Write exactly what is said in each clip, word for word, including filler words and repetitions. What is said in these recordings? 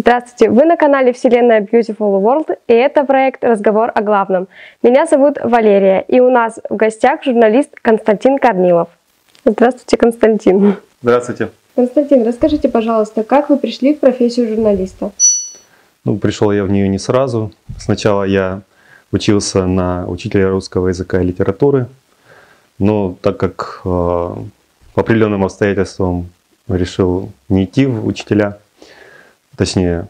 Здравствуйте, вы на канале Вселенная Beautiful World, и это проект «Разговор о главном». Меня зовут Валерия, и у нас в гостях журналист Константин Корнилов. Здравствуйте, Константин. Здравствуйте. Константин, расскажите, пожалуйста, как вы пришли в профессию журналиста? Ну, пришел я в нее не сразу. Сначала я учился на учителя русского языка и литературы, но так как э, по определенным обстоятельствам решил не идти в учителя, точнее,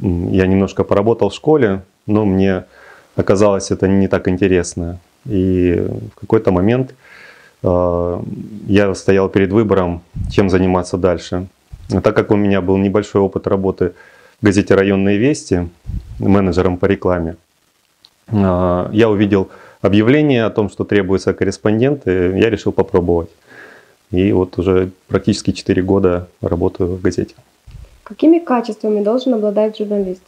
я немножко поработал в школе, но мне оказалось это не так интересно. И в какой-то момент э, я стоял перед выбором, чем заниматься дальше. А так как у меня был небольшой опыт работы в газете «Районные вести» менеджером по рекламе, э, я увидел объявление о том, что требуется корреспондент, и я решил попробовать. И вот уже практически четыре года работаю в газете. Какими качествами должен обладать журналист?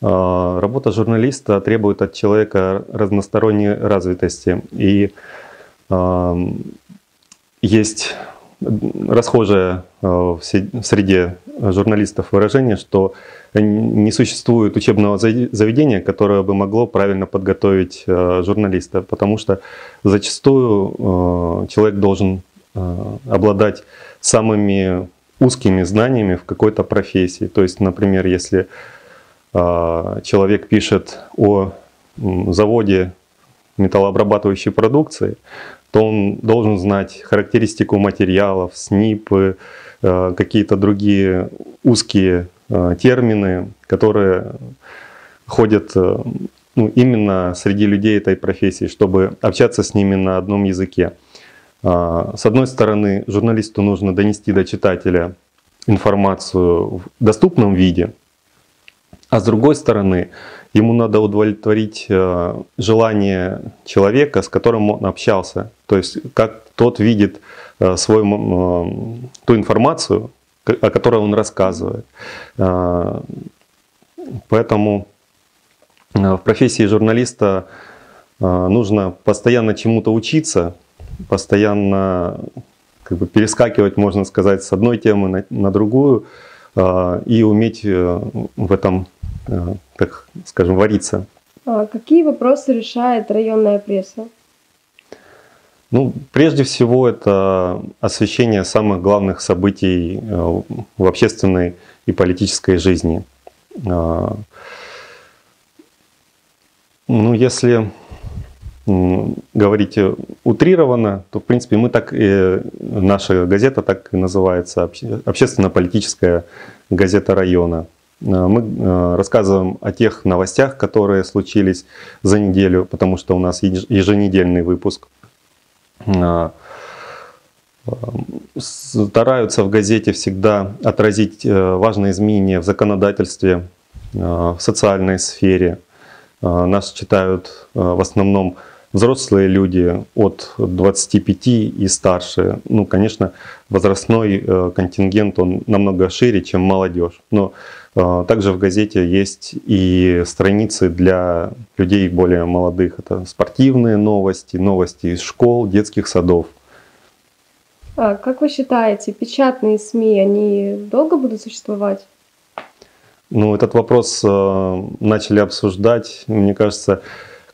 Работа журналиста требует от человека разносторонней развитости. И э, есть расхожее в среде журналистов выражение, что не существует учебного заведения, которое бы могло правильно подготовить журналиста, потому что зачастую человек должен обладать самыми узкими знаниями в какой-то профессии. То есть, например, если э, человек пишет о м, заводе металлообрабатывающей продукции, то он должен знать характеристику материалов, СНИПы, э, какие-то другие узкие э, термины, которые ходят э, ну, именно среди людей этой профессии, чтобы общаться с ними на одном языке. С одной стороны, журналисту нужно донести до читателя информацию в доступном виде, а с другой стороны, ему надо удовлетворить желание человека, с которым он общался. То есть, как тот видит свою, ту информацию, о которой он рассказывает. Поэтому в профессии журналиста нужно постоянно чему-то учиться, постоянно как бы перескакивать, можно сказать, с одной темы на, на другую э, и уметь э, в этом, э, так скажем, вариться. А какие вопросы решает районная пресса? Ну, прежде всего, это освещение самых главных событий э, в общественной и политической жизни. Э, ну, если говорить утрированно, то в принципе мы так и, наша газета так и называется, общественно-политическая газета района. Мы рассказываем о тех новостях, которые случились за неделю, потому что у нас еженедельный выпуск. Стараются в газете всегда отразить важные изменения в законодательстве, в социальной сфере. Нас читают в основном взрослые люди от двадцати пяти и старше. Ну, конечно, возрастной контингент, он намного шире, чем молодежь. Но э, также в газете есть и страницы для людей более молодых. Это спортивные новости, новости из школ, детских садов. А как вы считаете, печатные СМИ, они долго будут существовать? Ну, этот вопрос э, начали обсуждать, мне кажется,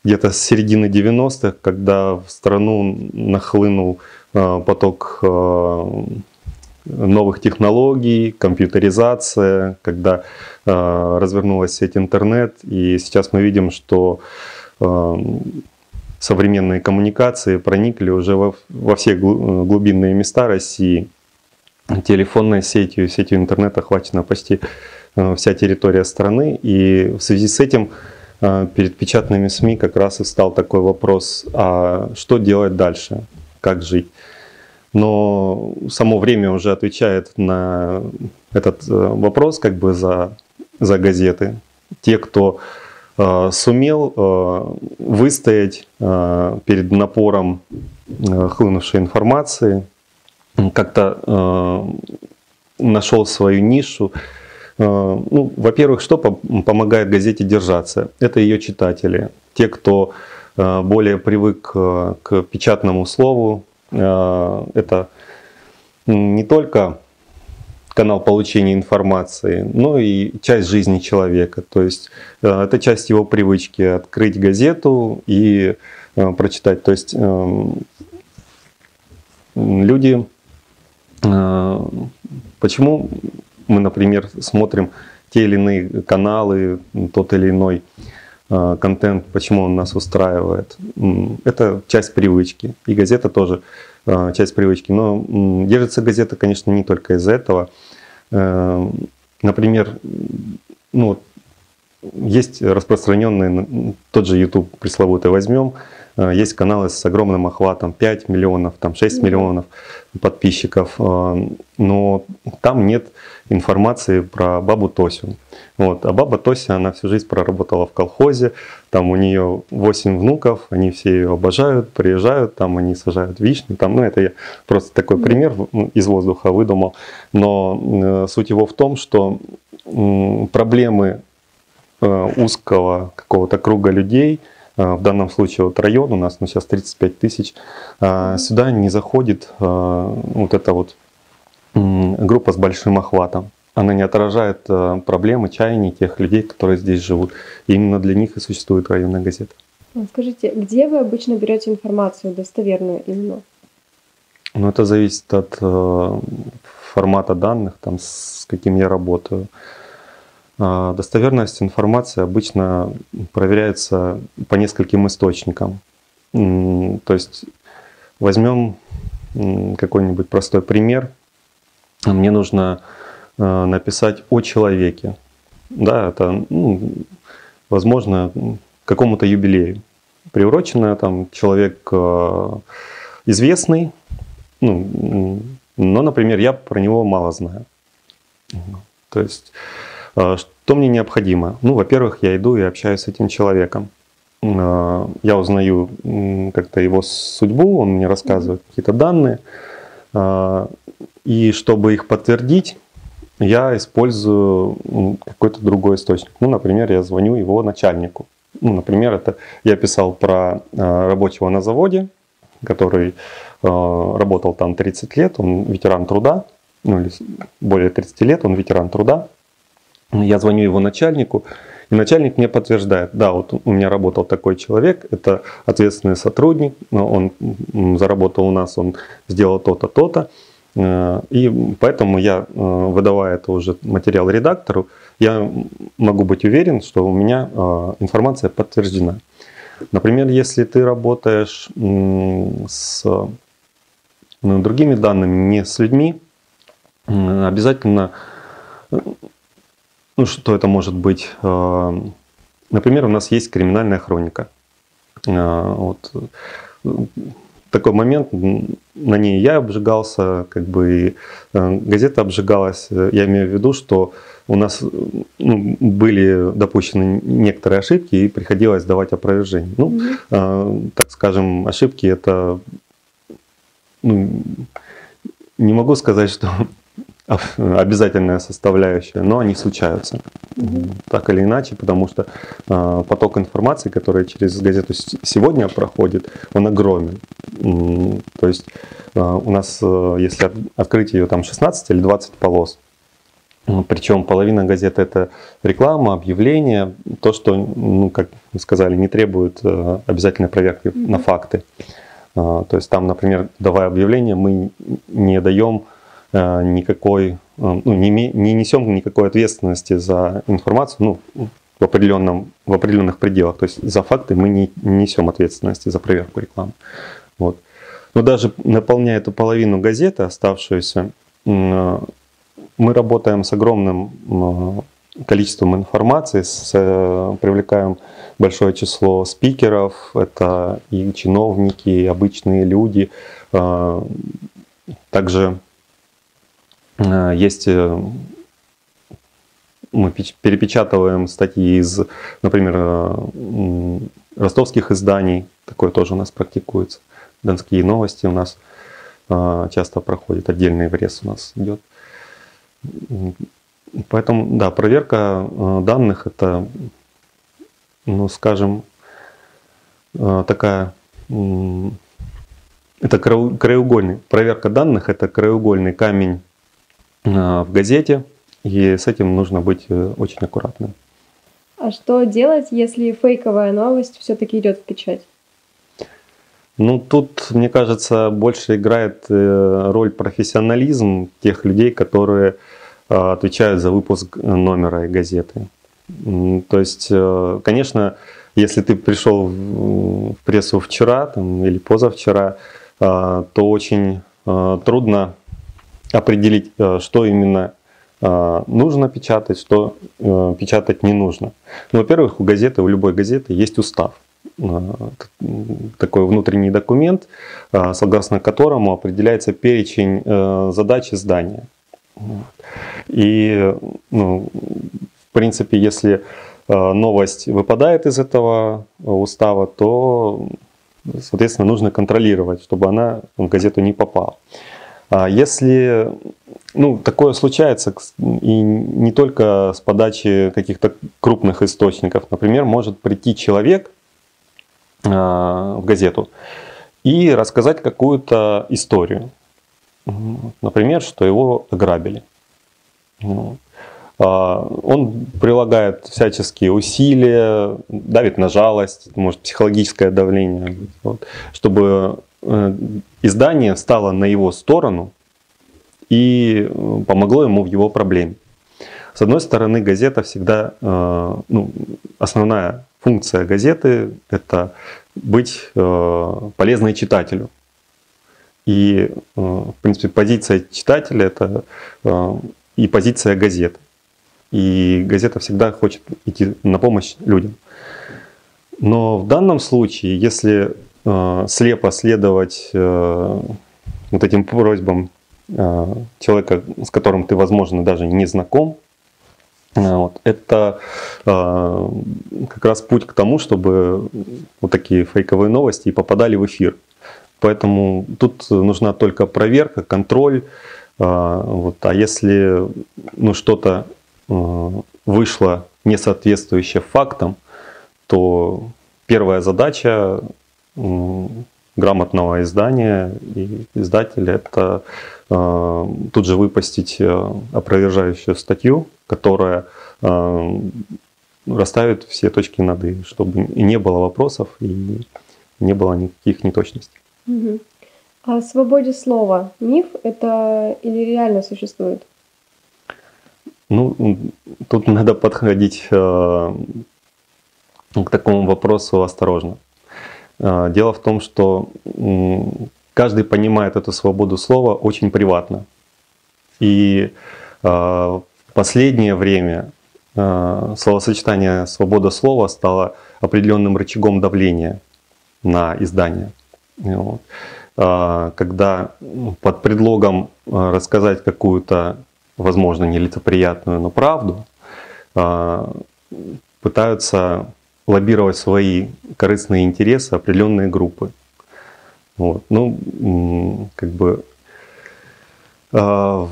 где-то с середины девяностых, когда в страну нахлынул э, поток э, новых технологий, компьютеризация, когда э, развернулась сеть интернет. И сейчас мы видим, что э, современные коммуникации проникли уже во, во все глубинные места России. Телефонной сетью, сетью интернет охвачена почти вся территория страны. И в связи с этим перед печатными СМИ как раз и встал такой вопрос, а что делать дальше, как жить. Но само время уже отвечает на этот вопрос как бы за, за газеты. Те, кто э, сумел э, выстоять э, перед напором э, хлынувшей информации, как-то э, нашел свою нишу. Ну, во-первых, что помогает газете держаться? Это ее читатели. Те, кто более привык к печатному слову, это не только канал получения информации, ну и часть жизни человека. То есть это часть его привычки открыть газету и э, прочитать. То есть э, люди... Э, почему мы, например, смотрим те или иные каналы, тот или иной э, контент, почему он нас устраивает? Это часть привычки. И газета тоже часть привычки. Но держится газета, конечно, не только из-за этого. Например, ну, есть распространенные, тот же YouTube пресловутый возьмем, есть каналы с огромным охватом, пять миллионов, там шесть миллионов подписчиков, но там нет информации про бабу Тосю. Вот. А баба Тося, она всю жизнь проработала в колхозе, там у нее восемь внуков, они все ее обожают, приезжают, там они сажают вишни, там, ну это я просто такой пример из воздуха выдумал, но суть его в том, что проблемы узкого какого-то круга людей, в данном случае вот район у нас, ну, сейчас тридцать пять тысяч, сюда не заходит вот эта вот группа с большим охватом. Она не отражает проблемы, чаяния тех людей, которые здесь живут. И именно для них и существует районная газета. Скажите, где вы обычно берете информацию достоверную именно? Ну, это зависит от формата данных, там, с каким я работаю. Достоверность информации обычно проверяется по нескольким источникам. То есть возьмем какой-нибудь простой пример. Мне нужно написать о человеке. Да, это, ну, возможно, какому-то юбилею. Приурочено, там, человек известный, ну, но, например, я про него мало знаю. То есть... Что мне необходимо? Ну, во-первых, я иду и общаюсь с этим человеком. Я узнаю как-то его судьбу, он мне рассказывает какие-то данные. И чтобы их подтвердить, я использую какой-то другой источник. Ну, например, я звоню его начальнику. Ну, например, это я писал про рабочего на заводе, который работал там тридцать лет, он ветеран труда, ну, или более тридцати лет, он ветеран труда. Я звоню его начальнику, и начальник мне подтверждает, да, вот у меня работал такой человек, это ответственный сотрудник, он заработал у нас, он сделал то-то, то-то. И поэтому я, выдавая это уже материал редактору, я могу быть уверен, что у меня информация подтверждена. Например, если ты работаешь с другими данными, не с людьми, обязательно... Ну, что это может быть? Например, у нас есть криминальная хроника. Вот. Такой момент, на ней я обжигался, как бы и газета обжигалась. Я имею в виду, что у нас, ну, были допущены некоторые ошибки и приходилось давать опровержение. Ну, mm-hmm. так скажем, ошибки это... Ну, не могу сказать, что... обязательная составляющая, но они случаются, угу. так или иначе, потому что э, поток информации, который через газету сегодня проходит, он огромен. То есть э, у нас, э, если от, открыть ее, там шестнадцать или двадцать полос, причем половина газеты — это реклама, объявление, то, что, ну, как мы сказали, не требует э, обязательной проверки угу. на факты. Э, то есть там, например, давая объявление, мы не даем никакой, ну, не, не несем никакой ответственности за информацию, ну, в, определенном, в определенных пределах. То есть за факты мы не несем ответственности за проверку рекламы. Вот. Но даже наполняя эту половину газеты, оставшуюся, мы работаем с огромным количеством информации, с, привлекаем большое число спикеров, это и чиновники, и обычные люди, также... Есть, мы перепечатываем статьи из, например, ростовских изданий, такое тоже у нас практикуется, Донские новости у нас часто проходят, отдельный врез у нас идет. Поэтому, да, проверка данных — это, ну, скажем, такая... Это краеугольный, проверка данных — это краеугольный камень в газете, и с этим нужно быть очень аккуратным. А что делать, если фейковая новость все-таки идет в печать? Ну, тут, мне кажется, больше играет роль профессионализм тех людей, которые отвечают за выпуск номера и газеты. То есть, конечно, если ты пришел в прессу вчера там, или позавчера, то очень трудно определить, что именно нужно печатать, что печатать не нужно. Ну, во-первых, у газеты, у любой газеты есть устав. Такой внутренний документ, согласно которому определяется перечень задач издания. И, ну, в принципе, если новость выпадает из этого устава, то, соответственно, нужно контролировать, чтобы она в газету не попала. Если, ну, такое случается, и не только с подачи каких-то крупных источников, например, может прийти человек в газету и рассказать какую-то историю. Например, что его ограбили. Он прилагает всяческие усилия, давит на жалость, может, психологическое давление, чтобы издание стало на его сторону и помогло ему в его проблеме. С одной стороны, газета всегда, ну, основная функция газеты – это быть э, полезной читателю. И, э, в принципе, позиция читателя – это э, и позиция газеты. И газета всегда хочет идти на помощь людям. Но в данном случае, если э, слепо следовать э, вот этим просьбам э, человека, с которым ты, возможно, даже не знаком, вот, это э, как раз путь к тому, чтобы вот такие фейковые новости и попадали в эфир. Поэтому тут нужна только проверка, контроль. Э, вот, а если, ну, что-то э, вышло не соответствующее фактам, то первая задача э, грамотного издания и издателя – это э, тут же выпустить э, опровергающую статью, которая э, расставит все точки над «и», чтобы и не было вопросов, и не было никаких неточностей. Угу. А о свободе слова миф это или реально существует? Ну, тут надо подходить э, к такому вопросу осторожно. Э, дело в том, что э, каждый понимает эту свободу слова очень приватно. И э, последнее время э, словосочетание «свобода слова» стало определенным рычагом давления на издание. Вот. Э, когда под предлогом э, рассказать какую-то, возможно, нелицеприятную, но правду, э, пытаются лоббировать свои корыстные интересы определенные группы. Вот. Ну, как бы... Э,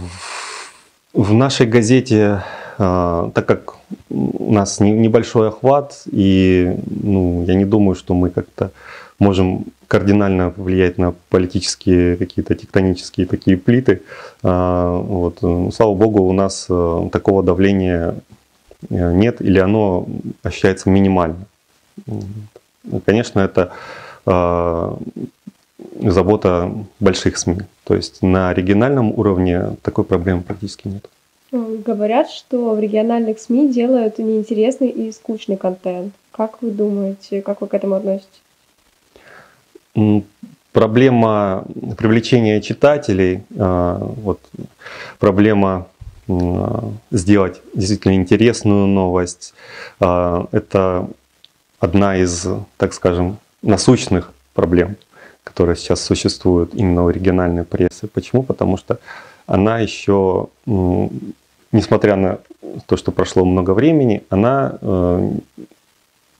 В нашей газете, так как у нас небольшой охват, и, ну, я не думаю, что мы как-то можем кардинально влиять на политические какие-то тектонические такие плиты, вот, слава богу, у нас такого давления нет, или оно ощущается минимально. Конечно, это забота больших СМИ. То есть на региональном уровне такой проблемы практически нет. Говорят, что в региональных СМИ делают неинтересный и скучный контент. Как вы думаете, как вы к этому относитесь? Проблема привлечения читателей, вот, проблема сделать действительно интересную новость, это одна из, так скажем, насущных проблем, которая сейчас существует именно у региональной прессы. Почему? Потому что она еще, несмотря на то, что прошло много времени, она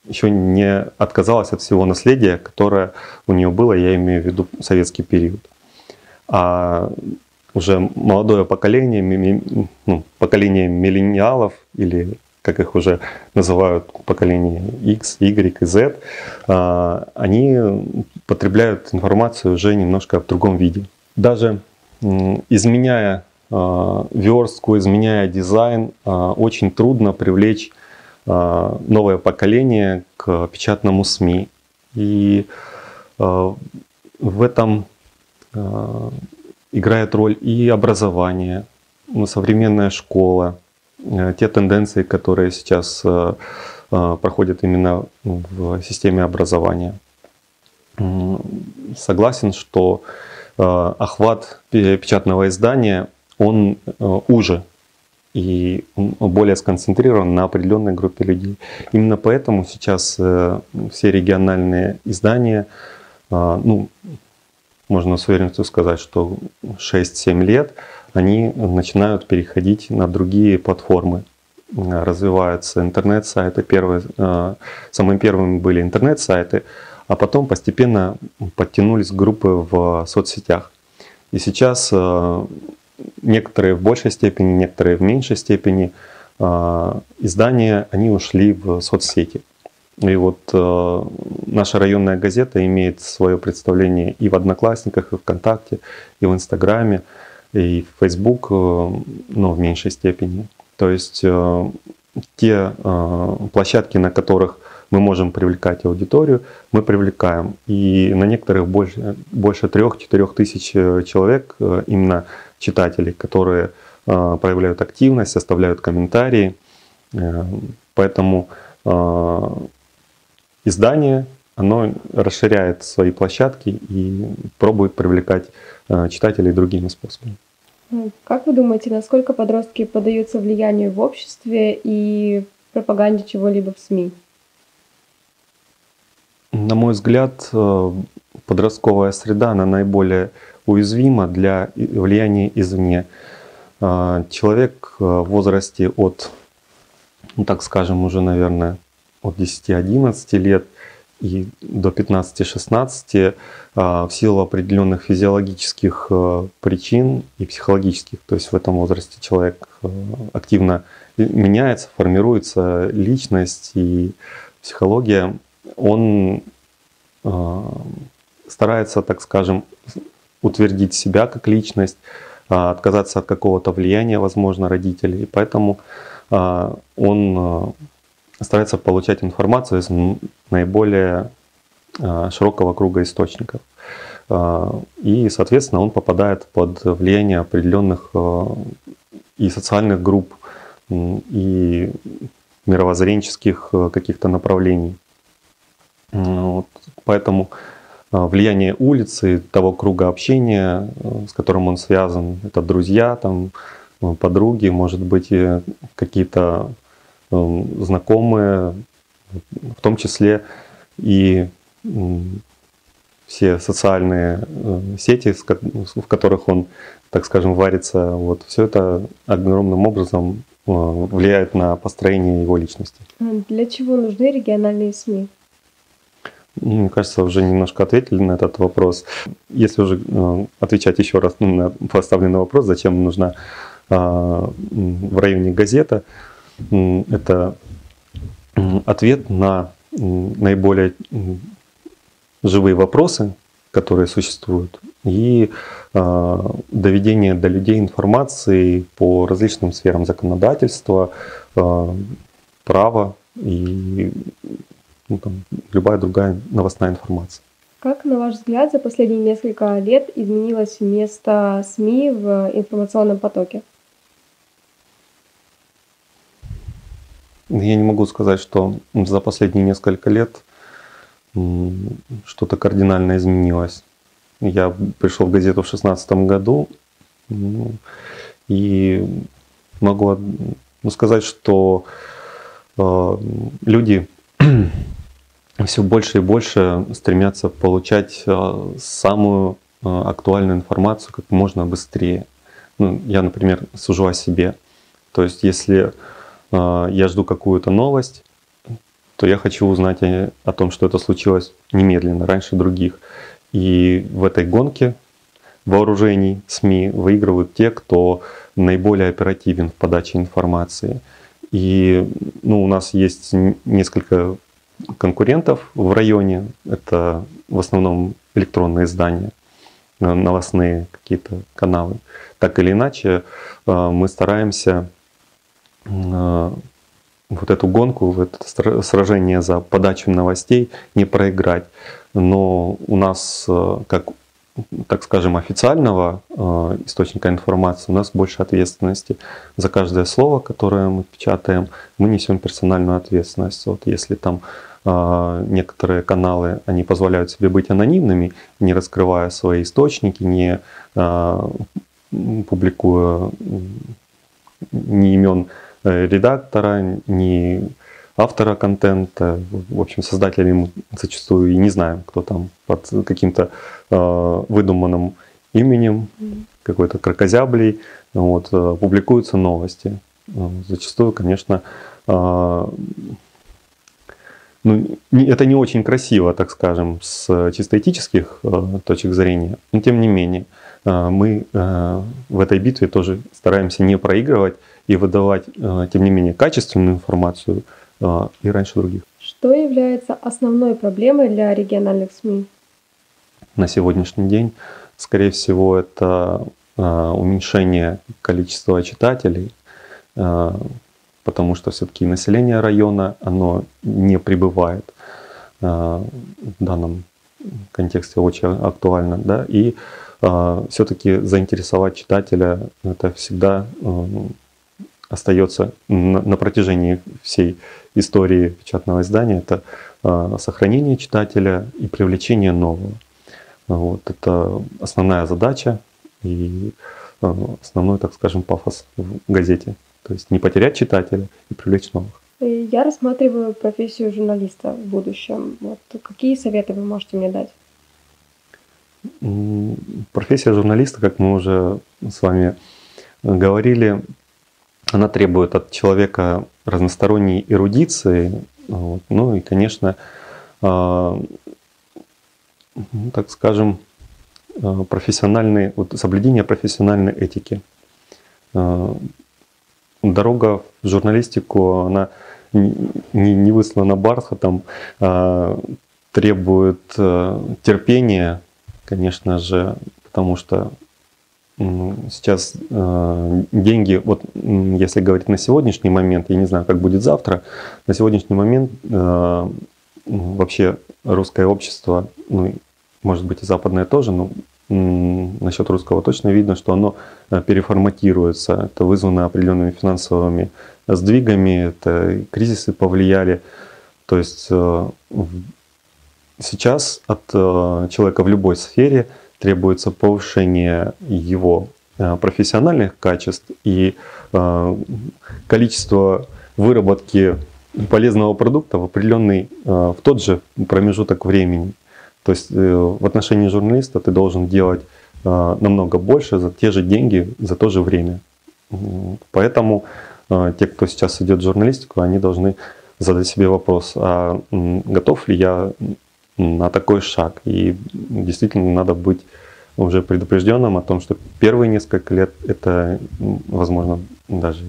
еще не отказалась от всего наследия, которое у нее было, я имею в виду советский период. А уже молодое поколение, ну, поколение миллениалов, или как их уже называют, поколение X, Y и Z, они потребляют информацию уже немножко в другом виде. Даже изменяя верстку, изменяя дизайн, очень трудно привлечь новое поколение к печатному СМИ. И в этом играет роль и образование, современная школа, те тенденции, которые сейчас проходят именно в системе образования. Согласен, что охват печатного издания, он уже и более сконцентрирован на определенной группе людей. Именно поэтому сейчас все региональные издания, ну, можно с уверенностью сказать, что шесть-семь лет, они начинают переходить на другие платформы. Развиваются интернет-сайты. Первые, самыми первыми были интернет-сайты, а потом постепенно подтянулись группы в соцсетях. И сейчас некоторые в большей степени, некоторые в меньшей степени издания, они ушли в соцсети. И вот э, наша районная газета имеет свое представление и в Одноклассниках, и в ВКонтакте, и в Инстаграме, и в Фейсбук, э, но в меньшей степени. То есть э, те э, площадки, на которых мы можем привлекать аудиторию, мы привлекаем. И на некоторых больше, больше трёх-четырёх тысяч человек, э, именно читателей, которые э, проявляют активность, оставляют комментарии. Э, поэтому э, издание, оно расширяет свои площадки и пробует привлекать читателей другими способами. Как вы думаете, насколько подростки поддаются влиянию в обществе и пропаганде чего-либо в СМИ? На мой взгляд, подростковая среда, она наиболее уязвима для влияния извне. Человек в возрасте от, ну, так скажем, уже, наверное, от десяти-одиннадцати лет и до пятнадцати-шестнадцати в силу определенных физиологических причин и психологических. То есть в этом возрасте человек активно меняется, формируется личность и психология. Он старается, так скажем, утвердить себя как личность, отказаться от какого-то влияния, возможно, родителей. И поэтому он старается получать информацию из наиболее широкого круга источников. И, соответственно, он попадает под влияние определенных и социальных групп, и мировоззренческих каких-то направлений. Вот. Поэтому влияние улицы, того круга общения, с которым он связан, это друзья, там, подруги, может быть, какие-то знакомые, в том числе и все социальные сети, в которых он, так скажем, варится, вот, все это огромным образом влияет на построение его личности. Для чего нужны региональные СМИ? Мне кажется, уже немножко ответили на этот вопрос. Если уже отвечать еще раз на поставленный вопрос, зачем нужна в районе газета, это ответ на наиболее живые вопросы, которые существуют, и доведение до людей информации по различным сферам законодательства, права и, ну, там, любая другая новостная информация. Как, на ваш взгляд, за последние несколько лет изменилось место СМИ в информационном потоке? Я не могу сказать, что за последние несколько лет что-то кардинально изменилось. Я пришел в газету в шестнадцатом году и могу сказать, что люди все больше и больше стремятся получать самую актуальную информацию как можно быстрее. Ну, я, например, сужу о себе. То есть, если я жду какую-то новость, то я хочу узнать о, о том, что это случилось немедленно, раньше других. И в этой гонке вооружений СМИ выигрывают те, кто наиболее оперативен в подаче информации. И, ну, у нас есть несколько конкурентов в районе. Это в основном электронные издания. новостные какие-то каналы. Так или иначе, мы стараемся вот эту гонку, это сражение за подачу новостей не проиграть. Но у нас, как, так скажем, официального источника информации, у нас больше ответственности. За каждое слово, которое мы печатаем, мы несем персональную ответственность. Вот если там некоторые каналы, они позволяют себе быть анонимными, не раскрывая свои источники, не публикуя ни имен редактора, ни автора контента. В общем, создателей мы зачастую и не знаем, кто там под каким-то выдуманным именем, какой-то крокозяблей, вот, публикуются новости. Зачастую, конечно, ну, это не очень красиво, так скажем, с чисто этических точек зрения, но тем не менее мы в этой битве тоже стараемся не проигрывать и выдавать, тем не менее, качественную информацию и раньше других. Что является основной проблемой для региональных СМИ? На сегодняшний день, скорее всего, это уменьшение количества читателей, потому что все-таки население района, оно не прибывает, в данном контексте очень актуально, да, и все-таки заинтересовать читателя, это всегда остается на протяжении всей истории печатного издания, это сохранение читателя и привлечение нового. Вот, это основная задача и основной, так скажем, пафос в газете. То есть не потерять читателя и привлечь новых. Я рассматриваю профессию журналиста в будущем. Вот какие советы вы можете мне дать? Профессия журналиста, как мы уже с вами говорили, она требует от человека разносторонней эрудиции. Вот, ну и, конечно, э, так скажем, профессиональный, вот, соблюдение профессиональной этики. Э, дорога в журналистику, она не, не выслана бархатом, э, требует э, терпения, конечно же, потому что сейчас э, деньги, вот если говорить на сегодняшний момент, я не знаю, как будет завтра, на сегодняшний момент э, вообще русское общество, ну, может быть и западное тоже, но э, насчет русского точно видно, что оно переформатируется. Это вызвано определенными финансовыми сдвигами, это кризисы повлияли. То есть э, сейчас от э, человека в любой сфере требуется повышение его профессиональных качеств и количество выработки полезного продукта в определенный, в тот же промежуток времени. То есть в отношении журналиста ты должен делать намного больше за те же деньги, за то же время. Поэтому те, кто сейчас идет в журналистику, они должны задать себе вопрос, а готов ли я на такой шаг. И действительно надо быть уже предупрежденным о том, что первые несколько лет, это возможно даже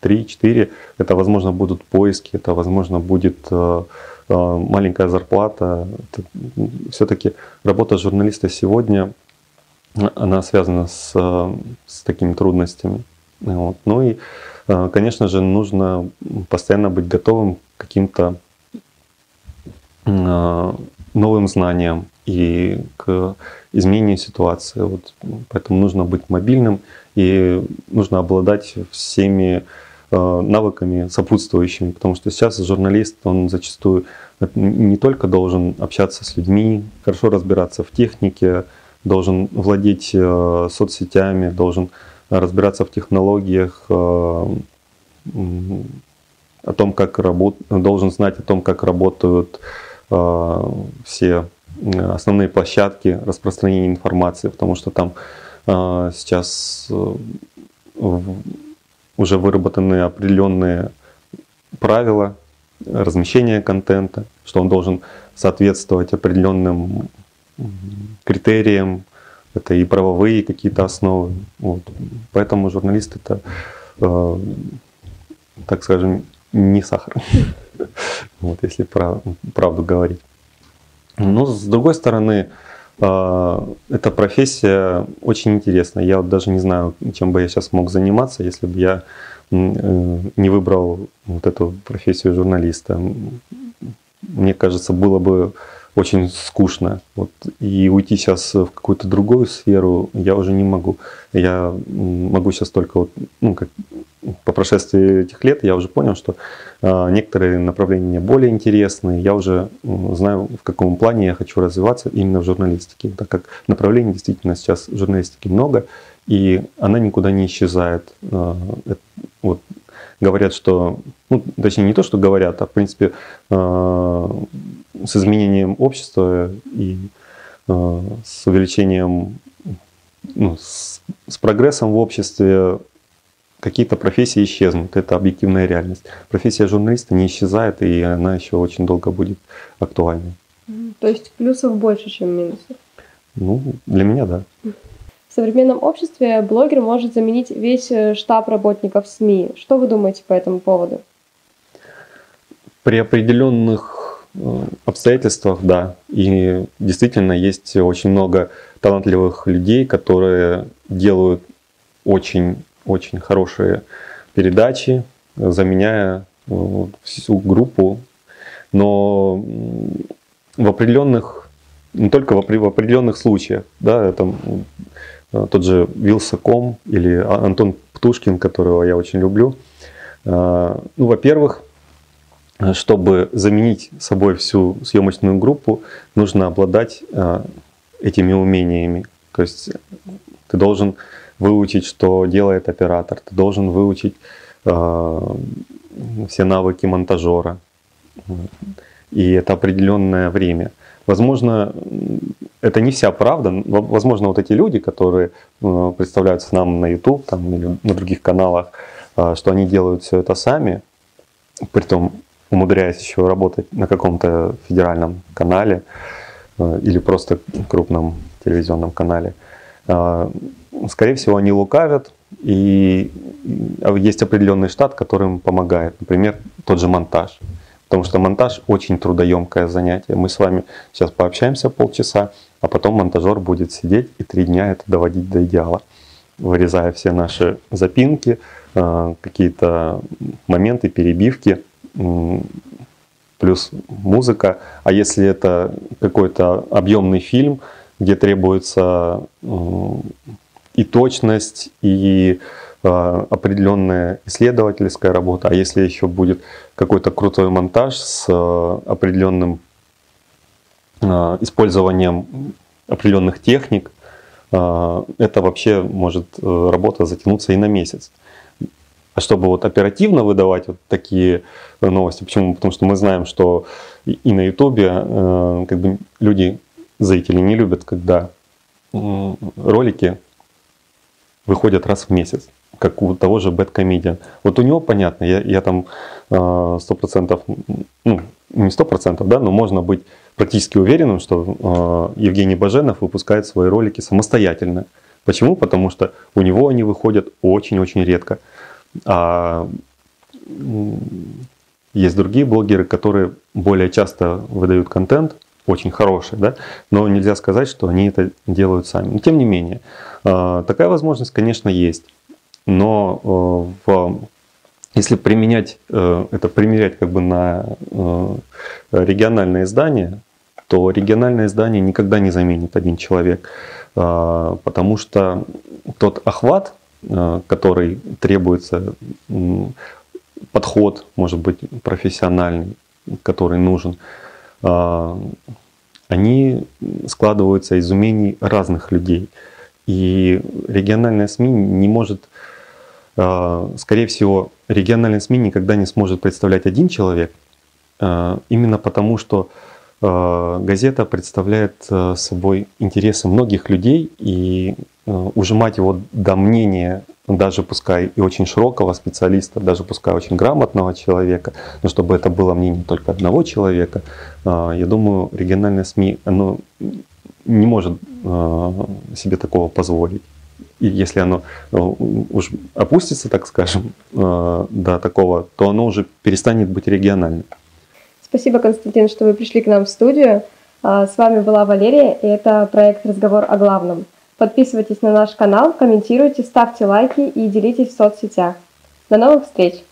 три-четыре, это возможно будут поиски, это возможно будет э, маленькая зарплата. Все-таки работа журналиста сегодня, она связана с, с такими трудностями. Вот. Ну и, э, конечно же, нужно постоянно быть готовым к каким-то э, новым знаниям и к изменению ситуации. Вот, поэтому нужно быть мобильным и нужно обладать всеми э, навыками сопутствующими, потому что сейчас журналист, он зачастую не только должен общаться с людьми, хорошо разбираться в технике, должен владеть э, соцсетями, должен разбираться в технологиях, э, о том, как работ... должен знать о том, как работают все основные площадки распространения информации, потому что там сейчас уже выработаны определенные правила размещения контента, что он должен соответствовать определенным критериям, это и правовые какие-то основы. Вот. Поэтому журналист — это, так скажем, не сахар. Вот, если про правду говорить. Но с другой стороны, Эта профессия очень интересная. Я вот даже не знаю, чем бы я сейчас мог заниматься, если бы я не выбрал вот эту профессию журналиста. Мне кажется, было бы очень скучно. Вот. И уйти сейчас в какую-то другую сферу я уже не могу. Я могу сейчас только, вот, ну, как, по прошествии этих лет, я уже понял, что э, некоторые направления мне более интересны. Я уже э, знаю, в каком плане я хочу развиваться именно в журналистике. Так как направлений действительно сейчас в журналистике много, и она никуда не исчезает. Э, э, вот. Говорят, что, ну, точнее, не то, что говорят, а, в принципе, э, с изменением общества и э, с увеличением, ну, с, с прогрессом в обществе какие-то профессии исчезнут. Это объективная реальность. Профессия журналиста не исчезает, и она еще очень долго будет актуальной. То есть плюсов больше, чем минусов? Ну, для меня, да. В современном обществе блогер может заменить весь штат работников СМИ. Что вы думаете по этому поводу? При определенных обстоятельствах, да. И действительно есть очень много талантливых людей, которые делают очень-очень хорошие передачи, заменяя всю группу. Но в определенных, не только в определенных случаях, да, это... Тот же Вилсаком или Антон Птушкин, которого я очень люблю. Ну, во-первых, чтобы заменить собой всю съемочную группу, нужно обладать этими умениями. То есть ты должен выучить, что делает оператор, ты должен выучить все навыки монтажера. И это определенное время. Возможно, это не вся правда. Возможно, вот эти люди, которые представляются нам на YouTube там, или на других каналах, что они делают все это сами, притом умудряясь еще работать на каком-то федеральном канале или просто крупном телевизионном канале, скорее всего, они лукавят, и есть определенный штат, который им помогает. Например, тот же монтаж. Потому что монтаж очень трудоемкое занятие. Мы с вами сейчас пообщаемся полчаса, а потом монтажер будет сидеть и три дня это доводить до идеала, вырезая все наши запинки, какие-то моменты, перебивки, плюс музыка. А если это какой-то объемный фильм, где требуется и точность, и определенная исследовательская работа, а если еще будет какой-то крутой монтаж с определенным использованием определенных техник, это вообще может работа затянуться и на месяц. А чтобы вот оперативно выдавать вот такие новости, почему? Потому что мы знаем, что и на Ютубе как бы люди, зрители не любят, когда ролики выходят раз в месяц, как у того же BadComedian. Вот у него понятно, я, я там сто процентов, ну не сто процентов, да, но можно быть практически уверенным, что э, Евгений Баженов выпускает свои ролики самостоятельно. Почему? Потому что у него они выходят очень-очень редко. А есть другие блогеры, которые более часто выдают контент, очень хорошие, да? Но нельзя сказать, что они это делают сами. Но, тем не менее, такая возможность, конечно, есть. Но в, если применять, это примерять как бы на региональное издание, то региональное издание никогда не заменит один человек. Потому что тот охват, который требуется, подход, может быть, профессиональный, который нужен, они складываются из умений разных людей. И региональная СМИ не может, скорее всего, региональная СМИ никогда не сможет представлять один человек, именно потому что газета представляет собой интересы многих людей, и ужимать его до мнения, даже пускай и очень широкого специалиста, даже пускай очень грамотного человека, но чтобы это было мнение только одного человека, я думаю, региональное СМИ оно не может себе такого позволить. И если оно уж опустится, так скажем, до такого, то оно уже перестанет быть региональным. Спасибо, Константин, что вы пришли к нам в студию. С вами была Валерия, и это проект «Разговор о главном». Подписывайтесь на наш канал, комментируйте, ставьте лайки и делитесь в соцсетях. До новых встреч!